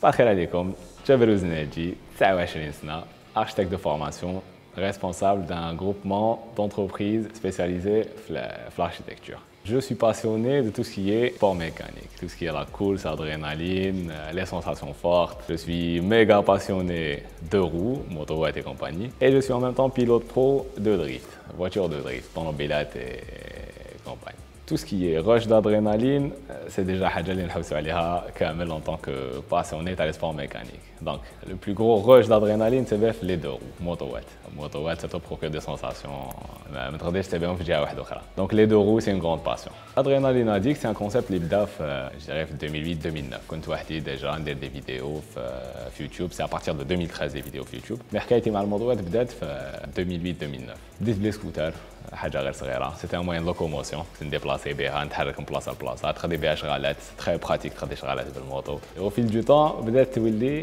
Salam alaikum, Javerous Energy, c'est Wesh Nisna, architecte de formation, responsable d'un groupement d'entreprises spécialisées dans l'architecture. Je suis passionné de tout ce qui est sport mécanique, tout ce qui est la course, l'adrénaline, les sensations fortes. Je suis méga passionné de roues, motorouettes et compagnie. Et je suis en même temps pilote pro de drift, voiture de drift, monopilote et compagnie. Tout ce qui est rush d'adrénaline, c'est déjà Hadjalin Houssoualiha Kamel en tant que passionné dans les sports mécaniques. Donc, le plus gros rush d'adrénaline, c'est les deux roues, motorouettes. Motorouettes, ça te procure des sensations. Donc les deux roues, c'est une grande passion. Adrénaline addict, c'est un concept qui a je dirais 2008-2009. Quand tu as déjà des vidéos sur YouTube, c'est à partir de 2013 des vidéos sur YouTube. Mais quand j'étais mal motorouette, peut-être 2008-2009. Des scooters, c'était un moyen de locomotion. Tu te déplaces, tu te places à place. Tu as des BHRLET, c'est très pratique, tu as des BHRLET de moto. Et au fil du temps, peut-être tu es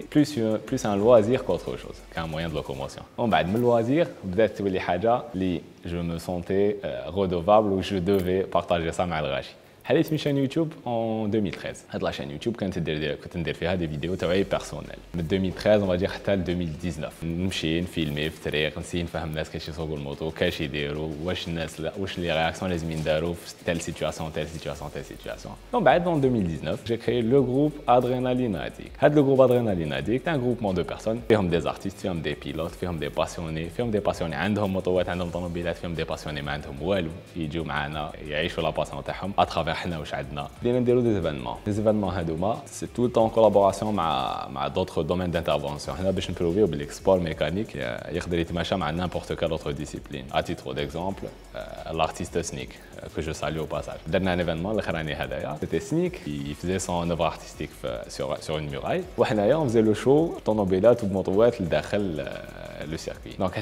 plus un loisir qu'autre chose, qu'un moyen de locomotion. En bas de loisir, peut-être tu es je me sentais redevable ou je devais partager ça avec Rachi. J'ai lancé une chaîne YouTube en 2013. La chaîne YouTube, quand je faisais des vidéos personnelles. De 2013, on va dire, jusqu'à 2019. Je filmais, je faisais des vidéos, donc, en 2019, j'ai créé le groupe Adrénaline Addict. Le groupe Adrénaline Addict est un groupement de personnes. Ils sont des artistes, des pilotes, des passionnés, des passionnés. Ils ont des motos, des automobiles, des passionnés. Ils viennent avec nous, ils vivent la passion à travers des événements. Les événements, c'est tout le temps en collaboration avec d'autres domaines d'intervention. Nous avons prouvé que le sport mécanique peut marcher avec n'importe quelle autre discipline. À titre d'exemple, l'artiste Sneak, que je salue au passage. Le dernier événement, c'était Sneak qui faisait son œuvre artistique sur une muraille. On faisait le show, tonobilat ou motorouettes le circuit. Donc,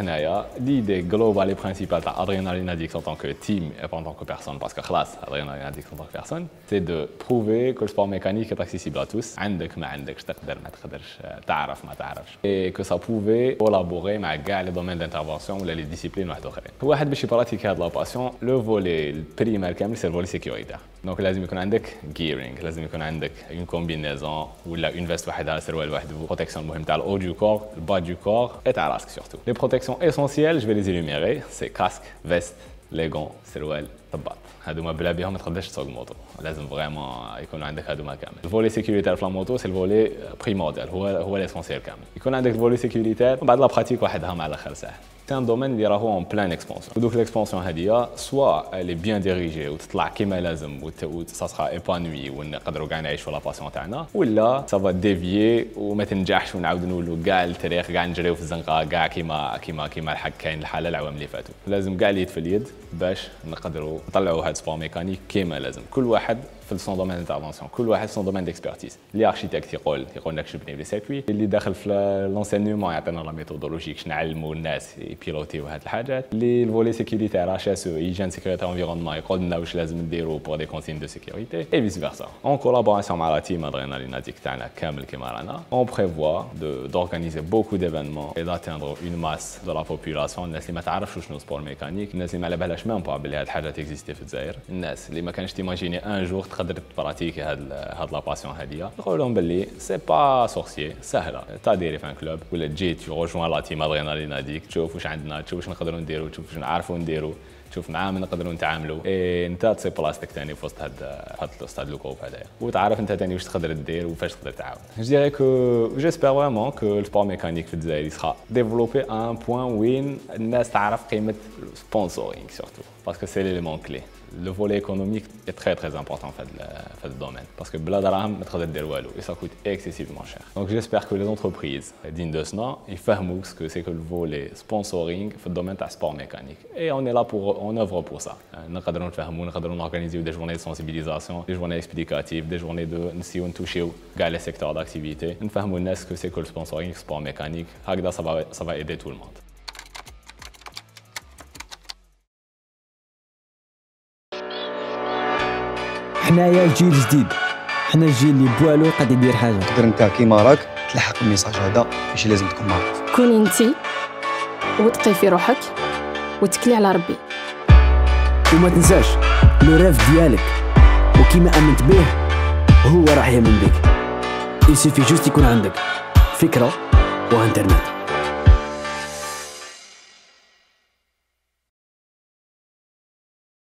l'idée globale et principale d'Adrénaline Addict en tant que team et en tant que personne, parce que classe, Adrénaline Addict en tant que personne, c'est de prouver que le sport mécanique est accessible à tous. Et que ça pouvait collaborer avec les domaines d'intervention ou les disciplines. Pour pratiquer la passion, le volet primaire, c'est le volet sécuritaire. Donc, il faut avoir un gearing, il faut avoir une combinaison ou une veste, une protection le haut du corps, le bas du corps et la casque surtout. Les protections essentielles, je vais les énumérer, c'est casque, veste, les gants, سروال طباط. هذوما بلا بهم ما تقدرش تسوق موطو. لازم vraiment يكون عندك هذوما كامل. الفولي سيكوريتير في الموطو سي الفولي بريموديال هو الاسونسيال كامل. يكون عندك الفولي سيكوريتير ومن بعد لا براتيك وحدها مع الاخر ساهل. C'est un domaine qui est en pleine expansion. Donc l'expansion, soit elle est bien dirigée, ou ça sera épanoui, ou la passion, ou là, ça va dévier, ou mettre une jâche, ou nous gâle, son domaine d'intervention, son domaine d'expertise. Les architectes, ils connaissent les circuits, ils sont dans l'enseignement, ils ont la méthodologie, ils apprennent les gens, ils pilotent ces choses. Les volets sécuritaires, HSE, hygiène, sécurité, environnement, ils connaissent ce qu'ils doivent faire pour des consignes de sécurité et vice versa. En collaboration avec la team Adrénaline Addict, on prévoit d'organiser beaucoup d'événements et d'atteindre une masse de la population. Les gens qui ne connaissent pas le sport mécanique, les gens qui ne connaissent même pas que ces choses existaient au Zaïre, les gens qui ne peuvent pas imaginer un jour تقدر تبراتيكي هاد لاباسيون هادية نقول لهم بلي سي با سورسيي سهلة تا ديري فان كلوب ولا تجي تيغوجوان لا تيم ادرينالين هاديك تشوف واش عندنا تشوف واش نقدرو نديرو تشوف واش نعرفو نديرو تشوف معاه من نقدرو نتعاملو اي انت تسي بلاصتك ثاني في وسط هاد الجروب هذايا وتعرف انت ثاني واش تقدر دير وفاش تقدر تعاون جو ديري كو جيسبيغ فريمون كو السبور ميكانيك في الجزائر يسخا ديفلوبي ان بوان وين الناس تعرف قيمة السبونسورينغ سورتو باسكو سي ليليمون كلي. Le volet économique est très important en fait, dans le domaine parce que Bladarham et ça coûte excessivement cher. Donc j'espère que les entreprises dignes de ce nom ils comprennent ce que c'est que le volet sponsoring dans le domaine du sport mécanique. Et on est là pour, on œuvre pour ça. Nous pouvons comprendre, nous pouvons organiser des journées de sensibilisation, des journées explicatives, des journées de nous toucher les secteurs d'activité. Nous comprenons ce que c'est que le sponsoring, le sport mécanique. Ça va aider tout le monde. حنايا جيل جديد، حنا الجيل اللي بوالو قد يدير حاجه. تقدر انت كيما راك تلحق الميساج هذا، ماشي لازم تكون معروف. كوني انت وتقي في روحك وتكلي على ربي. وما تنساش لو ريف ديالك وكيما امنت به هو راح يامن بك. il suffي جوست يكون عندك فكرة وانترنت.